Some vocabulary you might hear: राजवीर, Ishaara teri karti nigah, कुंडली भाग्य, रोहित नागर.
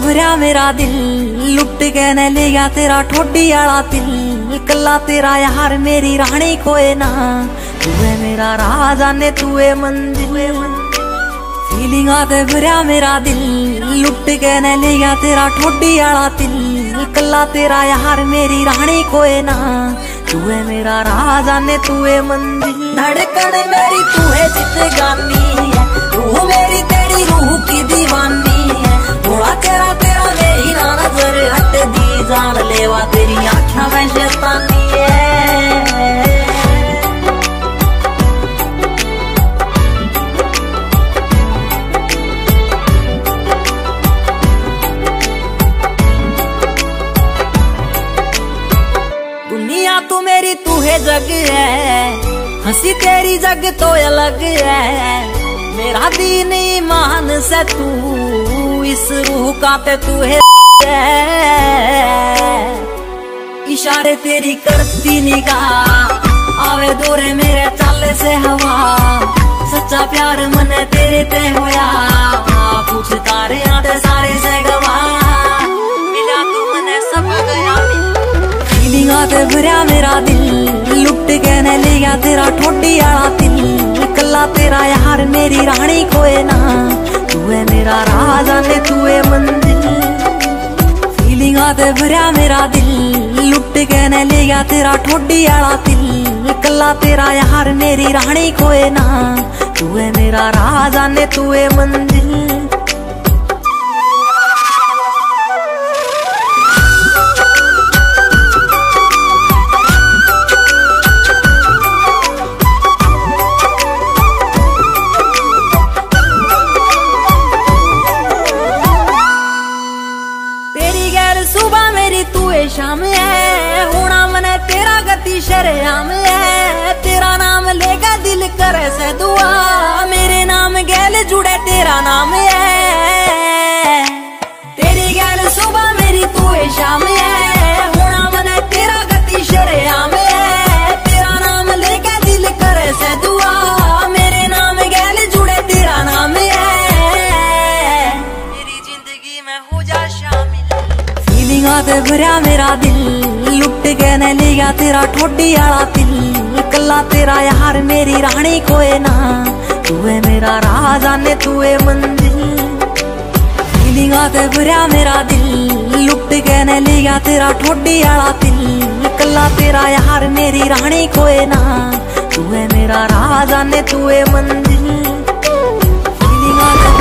भरिया मेरा दिल, लुट के न ले गया तेरा ठोडी आला तिल। कला तेरा यार मेरी रानी कोई ना, तू है मेरा राजा ने तू है मंजिल। फीलिंगा ते भरिया मेरा दिल, लुट के न ले गया तेरा ठोडी आला तिल। कला तेरा यार मेरी रानी कोई ना, तू है मेरा राजा ने तू है मंजिल। धड़कन मेरी तू है जित गानी है, रूह मेरी तेरी रूह की दीवानी। तेरा तेरा मेरी ना नजर हट दी, जान लेवा तेरी आँखों में शैतानी है। दुनिया तू मेरी तू है जग है, हंसी तेरी जग तो अलग है। मेरा दीन ईमान से तू, इस रूह का पे तू है। इशारे तेरी करती निगाह, आवे दौरे मेरे चाले से हवा। सच्चा प्यार मन तेरे ते होया, कुछ तारे आते सारे से गवा। मिला तू मने सब गया, फीलिंग आते भरिया मेरा दिल। लुट के न ले गया तेरा ठोडी आला तिल। कला तेरा यार मेरी रानी कोई ना, तू है मेरा राजा ने तू है मंजिल। फीलिंग आते भरिया मेरा दिल, लुट के न ले गया तेरा ठोडी आला तिल। कला तेरा यार मेरी रानी कोई ना, तू है मेरा राजा ने तू है मंजिल। सुबह मेरी तू है शाम है, होना मने तेरा गति शरेआम है। तेरा नाम लेगा दिल करे से दुआ, मेरे नाम गैल जुड़े तेरा नाम है। तेरी गैल सुबह मेरी तू है शाम है, होना मने तेरा गति शरेआम है। तेरा नाम लेगा दिल करे से दुआ, मेरे नाम गैल जुड़े तेरा नाम है। मेरी जिंदगी में हो जा शामिल। फीलिंगा ते भरिया मेरा दिल, लुट के न ले गया तेरा ठोडी आला तिल। कला तेरा यार मेरी रानी कोई ना, तू है मेरा राजा ने तू है मंजिल। फीलिंगा ते भरिया मेरा दिल, लुट के न ले गया तेरा ठोडी आला तिल। कला तेरा यार मेरी रानी कोई ना, तू है मेरा राजा ने तू है मंजिल। फीलिंगा